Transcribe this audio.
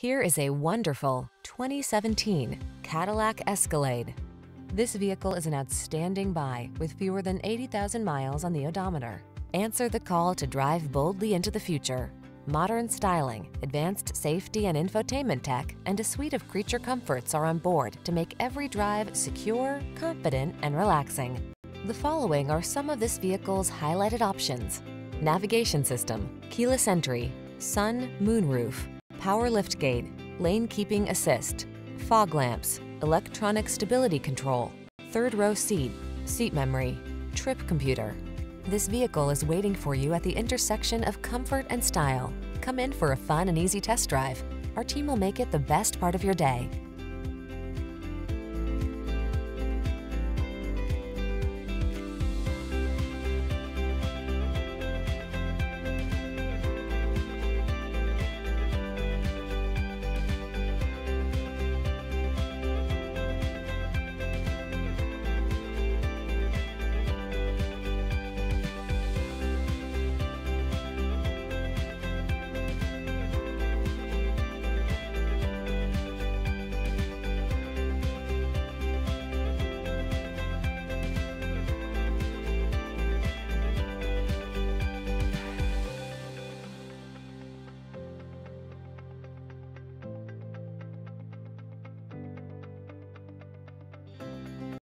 Here is a wonderful 2017 Cadillac Escalade. This vehicle is an outstanding buy with fewer than 80,000 miles on the odometer. Answer the call to drive boldly into the future. Modern styling, advanced safety and infotainment tech, and a suite of creature comforts are on board to make every drive secure, confident, and relaxing. The following are some of this vehicle's highlighted options: navigation system, keyless entry, sun, moonroof, power liftgate, lane keeping assist, fog lamps, electronic stability control, third row seat, seat memory, trip computer. This vehicle is waiting for you at the intersection of comfort and style. Come in for a fun and easy test drive. Our team will make it the best part of your day.